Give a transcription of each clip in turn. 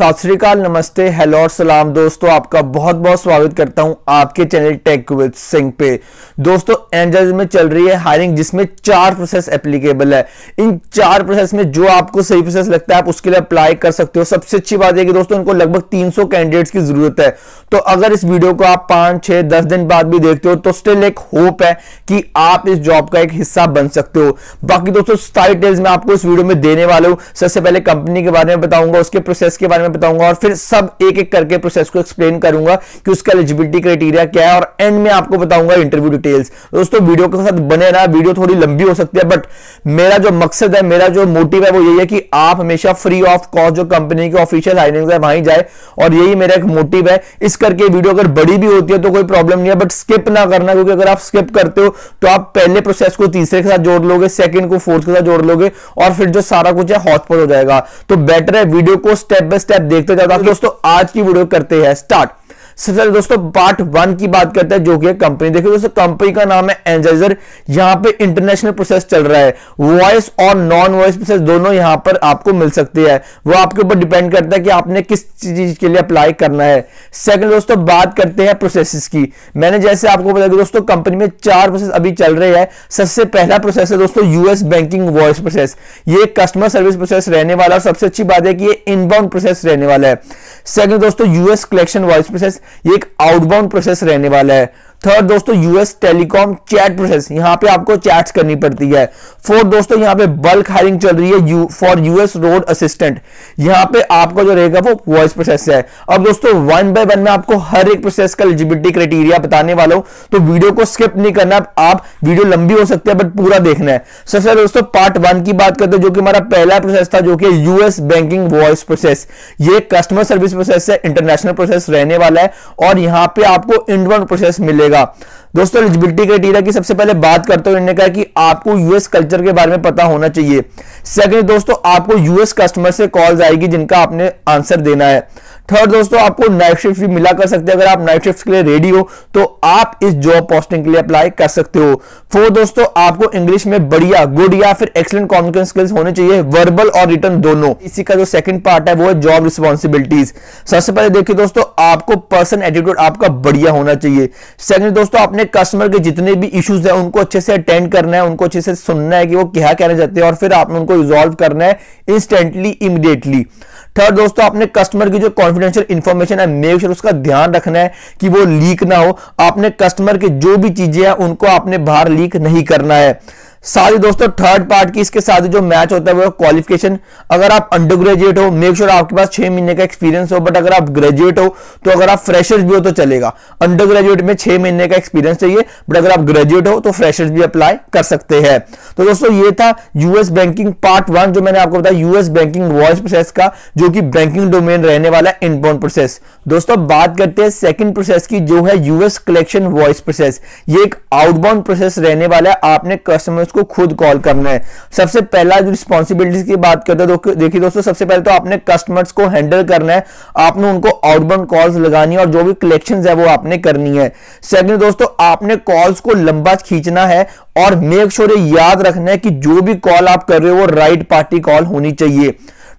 सत श्री अकाल, नमस्ते, हेलो और सलाम दोस्तों। आपका बहुत बहुत स्वागत करता हूं आपके चैनल टेक विद सिंह पे। दोस्तों एनर्जाइजर में चल रही है हायरिंग, जिसमें 4 प्रोसेस एप्लीकेबल है। इन 4 प्रोसेस में जो आपको सही प्रोसेस लगता है आप उसके लिए अप्लाई कर सकते हो। सबसे अच्छी बात है कि दोस्तों इनको लगभग 300 कैंडिडेट्स की जरूरत है। तो अगर इस वीडियो को आप 5, 6, 10 दिन बाद भी देखते हो तो स्टिल एक होप है कि आप इस जॉब का एक हिस्सा बन सकते हो। बाकी दोस्तों सारी डिटेल्स मैं आपको इस वीडियो में देने वाला हूँ। सबसे पहले कंपनी के बारे में बताऊंगा, उसके प्रोसेस के बारे में बताऊंगा और फिर सब एक एक करके प्रोसेस को एक्सप्लेन करूंगा कि उसका एलिजिबिलिटी क्राइटेरिया क्या है और एंड में आपको बताऊंगा इंटरव्यू डिटेल्स। दोस्तों वीडियो के साथ बने रहना। वीडियो थोड़ी लंबी हो सकती है बट मेरा जो मकसद है, मेरा जो मोटिव है वो यही है कि आप हमेशा फ्री ऑफ कॉस्ट जो कंपनी की ऑफिशियल हायरिंग है वहीं जाए, और यही मेरा एक मोटिव है। इस करके वीडियो अगर बड़ी भी होती है तो कोई प्रॉब्लम नहीं है, बट स्किप ना करना, क्योंकि अगर आप स्किप करते हो तो आप पहले प्रोसेस को तीसरे के साथ जोड़ लोगे, सेकेंड को फोर्थ के साथ जोड़ लोगे और फिर जो सारा कुछ है हॉटपॉट हो जाएगा। तो बेटर है वीडियो को स्टेप बाय स्टेप देखते जाओ। दोस्तों आज की वीडियो करते हैं स्टार्ट। सबसे पहले दोस्तों पार्ट 1 की बात करते हैं जो कि कंपनी। देखिए दोस्तों कंपनी का नाम है एनर्जाइजर। यहां पे इंटरनेशनल प्रोसेस चल रहा है, वॉइस और नॉन वॉइस प्रोसेस दोनों यहां पर आपको मिल सकती है। वो आपके ऊपर डिपेंड करता है कि आपने किस चीज के लिए अप्लाई करना है। सेकंड दोस्तों बात करते हैं प्रोसेस की। मैंने जैसे आपको बताया दोस्तों कंपनी में 4 प्रोसेस अभी चल रहे हैं। सबसे पहला प्रोसेस है दोस्तों यूएस बैंकिंग वॉइस प्रोसेस। ये कस्टमर सर्विस प्रोसेस रहने वाला है। सबसे अच्छी बात है कि ये इनबाउंड प्रोसेस रहने वाला है। सेकंड दोस्तों यूएस कलेक्शन वॉइस प्रोसेस, ये एक आउटबाउंड प्रोसेस रहने वाला है। थर्ड दोस्तों यूएस टेलीकॉम चैट प्रोसेस, यहाँ पे आपको चैट्स करनी पड़ती है। फोर्थ दोस्तों यहाँ पे बल्क हायरिंग चल रही है फॉर यूएस रोड असिस्टेंट, यहाँ पे आपका जो रहेगा वो वॉइस प्रोसेस है। अब दोस्तों 1 by 1 में आपको हर एक प्रोसेस का एलिजिबिलिटी क्राइटेरिया बताने वाला हूँ, तो वीडियो को स्किप नहीं करना। आप वीडियो लंबी हो सकती है बट पूरा देखना है। सबसे पहले दोस्तों पार्ट 1 की बात करते हैं जो कि हमारा पहला प्रोसेस था जो कि यूएस बैंकिंग वॉइस प्रोसेस। ये कस्टमर सर्विस प्रोसेस है, इंटरनेशनल प्रोसेस रहने वाला है और यहाँ पे आपको इनबाउंड प्रोसेस मिलेगा। दोस्तों एलिजिबिलिटी क्राइटेरिया की सबसे पहले बात करते हुए कहा कि आपको यूएस कल्चर के बारे में पता होना चाहिए। सेकंड दोस्तों आपको यूएस कस्टमर से कॉल्स आएगी जिनका आपने आंसर देना है। थर्ड दोस्तों आपको नाइट शिफ्ट भी मिला कर सकते हैं, अगर आप नाइट शिफ्ट के लिए रेडी हो तो आप इस जॉब पोस्टिंग के लिए अप्लाई कर सकते हो। फोर्थ दोस्तों आपको इंग्लिश में बढ़िया, गुड या फिर एक्सीलेंट कम्युनिकेशन स्किल्स होने चाहिए, वर्बल और रिटन दोनों। इसी का जो सेकंड पार्ट है वो है जॉब रिस्पॉन्सिबिलिटीज। सबसे पहले देखिए दोस्तों आपको पर्सन एटीट्यूड आपका बढ़िया होना चाहिए। सेकंड दोस्तों आपने कस्टमर के जितने भी इश्यूज है उनको अच्छे से अटेंड करना है, उनको अच्छे से सुनना है कि वो क्या कहना चाहते हैं और फिर आपने उनको रिजॉल्व करना है इंस्टेंटली, इमीडिएटली। थर्ड दोस्तों आपने कस्टमर की जो कॉन्फिडेंशियल इन्फॉर्मेशन है मेक श्योर उसका ध्यान रखना है कि वो लीक ना हो। आपने कस्टमर के जो भी चीजें हैं उनको आपने बाहर लीक नहीं करना है। साथ ही दोस्तों थर्ड पार्ट की इसके साथ जो मैच होता है वो क्वालिफिकेशन। अगर आप अंडर ग्रेजुएट हो मेक श्योर आपके पास 6 महीने का एक्सपीरियंस हो, बट अगर आप ग्रेजुएट हो तो अगर आप फ्रेशर्स भी हो तो चलेगा। अंडर ग्रेजुएट में 6 महीने का एक्सपीरियंस चाहिए, बट अगर आप ग्रेजुएट हो तो फ्रेशर्स भी अप्लाई कर सकते हैं। तो दोस्तों ये था यूएस बैंकिंग पार्ट 1 जो मैंने आपको बताया यूएस बैंकिंग वॉइस प्रोसेस का, जो कि बैंकिंग डोमेन रहने वाला है, इनबाउंड प्रोसेस। दोस्तों बात करते हैं सेकंड प्रोसेस की जो है यूएस कलेक्शन वॉइस प्रोसेस। ये एक आउटबाउंड प्रोसेस रहने वाला है, आपने कस्टमर को खुद कॉल करना है। सबसे पहला जो रिस्पांसिबिलिटीज की बात करते हैं देखिए दोस्तों, सबसे पहले तो आपने कस्टमर्स को हैंडल करना है, आपने उनको आउटबाउंड कॉल्स लगानी है और जो भी कलेक्शंस है वो आपने करनी है। सेकंड दोस्तों आपने कॉल्स को लंबा खींचना है और मेक श्योर याद रखना है कि जो भी कॉल आप कर रहे हो वो राइट पार्टी कॉल होनी चाहिए।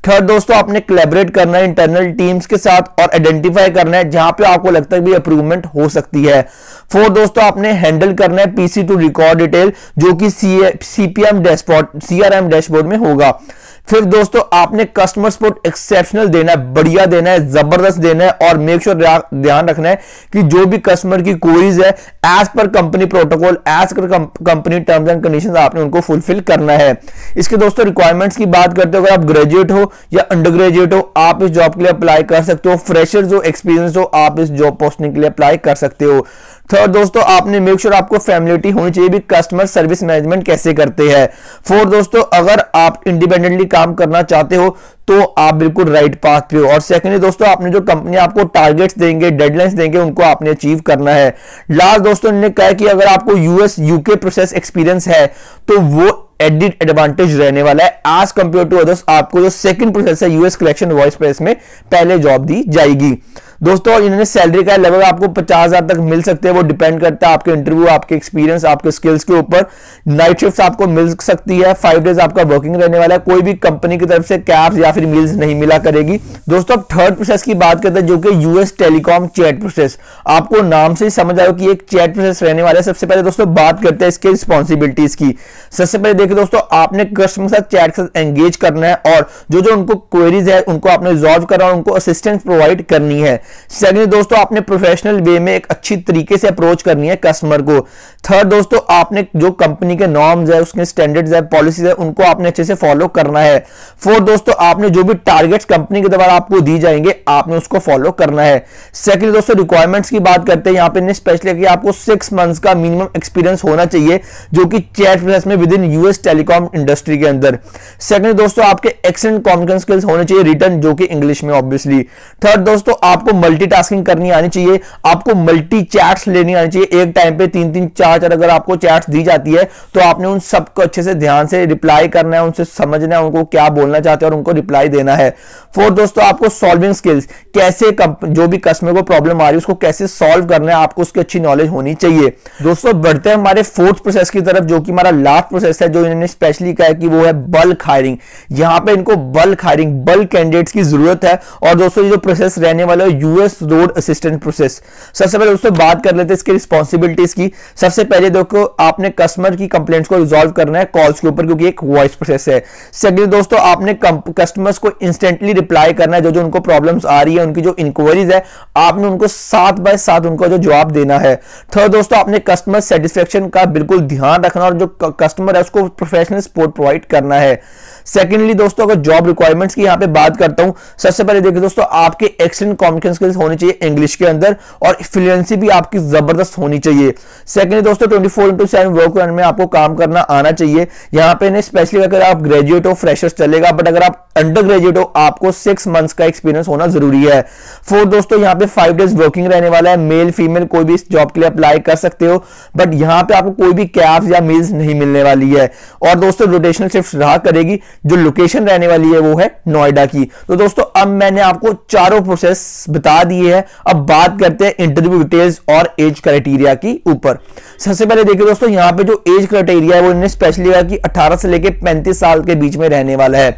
थर्ड दोस्तों आपने कोलैबोरेट करना है इंटरनल टीम्स के साथ और आइडेंटिफाई करना है जहां पे आपको लगता है भी इंप्रूवमेंट हो सकती है। फोर्थ दोस्तों आपने हैंडल करना है पीसी टू रिकॉर्ड डिटेल जो कि सीपीएम डैशबोर्ड, सीआरएम डैशबोर्ड में होगा। फिर दोस्तों आपने कस्टमर सपोर्ट एक्सेप्शनल देना है, बढ़िया देना है, जबरदस्त देना है और मेक श्योर ध्यान रखना है कि जो भी कस्टमर की क्वेरीज है as per company protocol, as per company terms and conditions आपने उनको फुलफिल करना है। इसके दोस्तों रिक्वायरमेंट्स की बात करते हो, अगर आप ग्रेजुएट हो या अंडर ग्रेजुएट हो आप इस जॉब के लिए अप्लाई कर सकते हो, फ्रेशर्स हो, एक्सपीरियंस हो आप इस जॉब पोस्टिंग के लिए अप्लाई कर सकते हो। थर्ड दोस्तों आपने मेक श्योर आपको फैमिलिटी होनी चाहिए भी कस्टमर सर्विस मैनेजमेंट कैसे करते हैं। फोर्थ दोस्तों अगर आप इंडिपेंडेंटली काम करना चाहते हो तो आप बिल्कुल राइट पाथ पे हो। और सेकंडली दोस्तों आपने जो कंपनी आपको टारगेट्स देंगे, डेडलाइंस देंगे, उनको आपने अचीव करना है। लास्ट दोस्तों ने कहा कि अगर आपको यूएस यूके प्रोसेस एक्सपीरियंस है तो वो एडेड एडवांटेज रहने वाला है एज कंपेयर टू अदर्स। आपको जो सेकंड प्रोसेस है यूएस कलेक्शन वॉइस प्रोसेस में पहले जॉब दी जाएगी। दोस्तों इन्होंने सैलरी का लेवल आपको 50,000 तक मिल सकते हैं, वो डिपेंड करता है आपके इंटरव्यू, आपके एक्सपीरियंस, आपके स्किल्स के ऊपर। नाइट शिफ्ट आपको मिल सकती है, 5 डेज आपका वर्किंग रहने वाला है, कोई भी कंपनी की तरफ से कैब्स या फिर मील्स नहीं मिला करेगी। दोस्तों अब थर्ड प्रोसेस की बात करते हैं जो कि यूएस टेलीकॉम चैट प्रोसेस। आपको नाम से ही समझ आएगा कि एक चैट प्रोसेस रहने वाला है। सबसे पहले दोस्तों बात करते हैं इसके रिस्पॉन्सिबिलिटीज की। सबसे पहले देखिए दोस्तों, आपने कस्टमर के साथ चैट के साथ एंगेज करना है और जो जो उनको क्वेरीज है उनको आपने रिजॉल्व करना है, उनको असिस्टेंस प्रोवाइड करनी है। सेकंड दोस्तों, आपने प्रोफेशनल वे में एक अच्छी तरीके से अप्रोच करनी है कस्टमर को। थर्ड दोस्तों, आपने जो कंपनी के नॉर्म्स है, उसके स्टैंडर्ड्स है, पॉलिसीज है, उनको आपने अच्छे से फॉलो करना है। फोर्थ दोस्तों, आपने जो भी टारगेट्स कंपनी के द्वारा आपको दी जाएंगे आपने उसको फॉलो करना है। सेकंड दोस्तों, रिक्वायरमेंट्स की बात करते हैं। यहाँ पे स्पेशली कि आपको 6 मंथ्स का मिनिमम एक्सपीरियंस होना चाहिए जो कि चैट प्रोसेस में within US telecom industry के अंदर। सेकंड दोस्तों, आपके एक्सेलेंट कम्युनिकेशन स्किल्स होने चाहिए रिटन जो कि इंग्लिश में ऑब्वियसली। थर्ड दोस्तों, आपको मल्टीटास्किंग करनी आनी चाहिए, आपको मल्टी चैट्स लेनी आनी चाहिए। एक टाइम पे 3-4 अगर आपको चैट्स दी जाती है तो आपने उन सबको अच्छे से ध्यान से रिप्लाई करना है, उनसे समझना है उनको क्या बोलना चाहते हैं और उनको रिप्लाई देना है। फोर्थ दोस्तों, आपको सॉल्विंग स्किल्स, कैसे जो भी कस्टमर को प्रॉब्लम आ रही है उसको कैसे सॉल्व करना है आपको उसकी अच्छी नॉलेज होनी चाहिए। दोस्तों बढ़ते हैं हमारे फोर्थ प्रोसेस की तरफ जो कि हमारा लास्ट प्रोसेस है जो इन्होंने स्पेशली कहा है कि वो है बल्क हायरिंग। यहाँ पे इनको बल्क हायरिंग, बल्क कैंडिडेट्स की जरूरत है। और दोस्तों ये जो प्रोसेस रहने वाला है यूएस रोड असिस्टेंट प्रोसेस। सबसे पहले दोस्तों बात कर लेते हैं इसकी रिस्पॉन्सिबिलिटीज की। सबसे पहले देखो आपने कस्टमर की कंप्लेंट्स को रिजॉल्व करना है कॉल्स के ऊपर क्योंकि एक वॉइस प्रोसेस है। सेकंड दोस्तों, आपने कस्टमर्स को इंस्टेंटली रिप्लाई करना है, जो जो उनको प्रॉब्लम्स आ रही है, उनकी जो इंक्वायरीज है आपने उनको 7/7 उनको जो जवाब देना है। थर्ड दोस्तों, आपने कस्टमर सेटिस्फेक्शन का बिल्कुल ध्यान रखना और जो कस्टमर है उसको प्रोफेशनल सपोर्ट प्रोवाइड करना है। सेकेंडली दोस्तों, अगर जॉब रिक्वायरमेंट्स की यहाँ पे बात करता हूं, सबसे पहले देखिए दोस्तों आपके एक्सेलेंट कम्युनिकेशन स्किल्स होने चाहिए इंग्लिश के अंदर और फ्लुएंसी भी आपकी जबरदस्त होनी चाहिए। सेकेंडली दोस्तों, 24/7 वर्क में आपको काम करना आना चाहिए। यहाँ पे स्पेशली अगर आप ग्रेजुएट हो फ्रेशर्स चलेगा, बट अगर आप अंडर ग्रेजुएट हो आपको 6 मंथ्स का एक्सपीरियंस होना जरूरी है। फोर्थ दोस्तों, यहाँ पे 5 डेज वर्किंग रहने वाला है। मेल फीमेल कोई भी इस जॉब के लिए अप्लाई कर सकते हो, बट यहाँ पे आपको कोई भी कैब्स या मील्स नहीं मिलने वाली है। और दोस्तों रोटेशनल शिफ्ट रहा करेगी। जो लोकेशन रहने वाली है वो है नोएडा की। तो दोस्तों अब मैंने आपको चारों प्रोसेस बता दिए हैं। अब बात करते हैं इंटरव्यू डिटेल्स और एज क्राइटेरिया की ऊपर। सबसे पहले देखिए दोस्तों, यहाँ पे जो एज क्राइटेरिया है वो इन्होंने स्पेशली कहा कि 18 से लेकर 35 साल के बीच में रहने वाला है।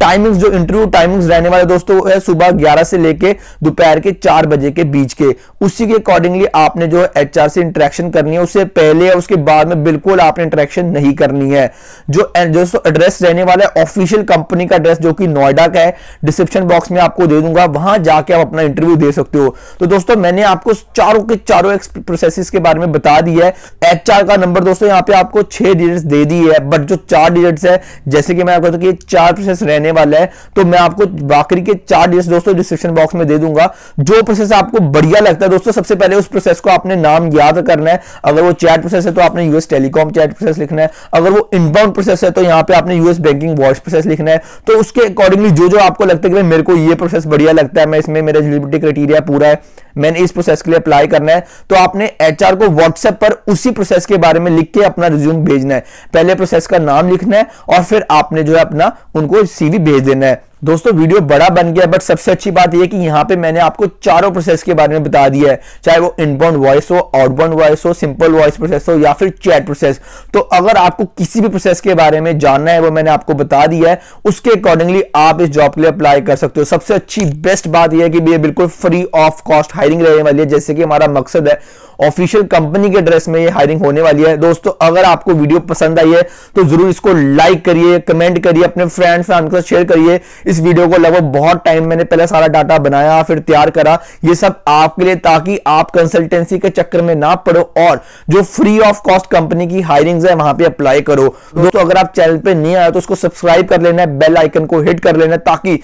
टाइमिंग्स, जो इंटरव्यू टाइमिंग्स रहने वाले दोस्तों है सुबह 11 से लेके दोपहर के 4 बजे के बीच के। उसी के अकॉर्डिंगली आपने जो एचआर से इंटरेक्शन करनी है, उससे पहले और उसके बाद में बिल्कुल आपने इंटरेक्शन नहीं करनी है। जो दोस्तों एड्रेस रहने वाला है ऑफिशियल कंपनी का एड्रेस जो कि नोएडा का है, डिस्क्रिप्शन बॉक्स में आपको दे दूंगा, वहां जाके आप अपना इंटरव्यू दे सकते हो। तो दोस्तों मैंने आपको चारों के चारों प्रोसेस के बारे में बता दिया है। एचआर का नंबर दोस्तों यहाँ पे आपको 6 डिजिट्स दे दी है, बट जो 4 डिजिट्स है जैसे कि मैं आपको तो 4 प्रोसेस रहने वाला है, तो मैं आपको बाकी के 4 डिजिट्स दोस्तों डिस्क्रिप्शन बॉक्स में दे दूंगा। जो प्रोसेस आपको बढ़िया लगता है दोस्तों, सबसे पहले उस प्रोसेस को आपने नाम याद करना है। अगर वो चैट प्रोसेस है तो आपने यूएस टेलीकॉम चैट प्रोसेस लिखना है। अगर वो इनबाउंड प्रोसेस है तो यहाँ पे आपने यूएस बैंकिंग वॉइस प्रोसेस लिखना है। तो उसके अकॉर्डिंगली जो जो आपको लगता है कि मेरे को ये प्रोसेस बढ़िया लगता है, मैं इसमें मेरा एलिजिबिलिटी क्राइटेरिया पूरा है, मैंने इस प्रोसेस के लिए अप्लाई करना है, तो आपने एचआर को व्हाट्सएप पर उसी प्रोसेस के बारे में लिख के अपना रिज्यूम भेजना है। पहले प्रोसेस का नाम लिखना है और फिर आपने जो है अपना उनको सीवी भेज देना है। दोस्तों वीडियो बड़ा बन गया, बट सबसे अच्छी बात यह कि यहाँ पे मैंने आपको चारों प्रोसेस के बारे में बता दिया है, चाहे वो इनबाउंड वॉइस हो, आउटबाउंड वॉइस हो, सिंपल वॉइस प्रोसेस हो या फिर चैट प्रोसेस। तो अगर आपको किसी भी प्रोसेस के बारे में जानना है वो मैंने आपको बता दिया है, उसके अकॉर्डिंगली आप इस जॉब के लिए अप्लाई कर सकते हो। सबसे अच्छी बेस्ट बात यह है कि ये बिल्कुल फ्री ऑफ कॉस्ट हायरिंग रहने वाली है, जैसे कि हमारा मकसद है ऑफिशियल कंपनी के ड्रेस में ये हायरिंग होने वाली है। दोस्तों अगर आपको वीडियो पसंद आई है तो जरूर इसको लाइक करिए, कमेंट करिए, अपने फ्रेंड्स फैमिली के साथ शेयर करिए। इस वीडियो को लगभग बहुत टाइम मैंने पहले सारा डाटा बनाया फिर तैयार करा, ये सब आपके लिए, ताकि आप कंसल्टेंसी के चक्कर में ना पड़ो और जो फ्री ऑफ कॉस्ट कंपनी की हायरिंग्स है वहां पे अप्लाई करो। दोस्तों अगर आप चैनल पे नहीं आए तो उसको सब्सक्राइब कर लेना, बेल आइकन को हिट कर लेना, ताकि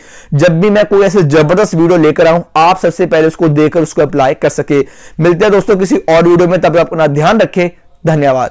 जब भी मैं कोई ऐसे जबरदस्त वीडियो लेकर आऊं आप सबसे पहले उसको देखकर उसको अप्लाई कर सके। मिलते हैं दोस्तों किसी और वीडियो में, तब तक अपना ध्यान रखें। धन्यवाद।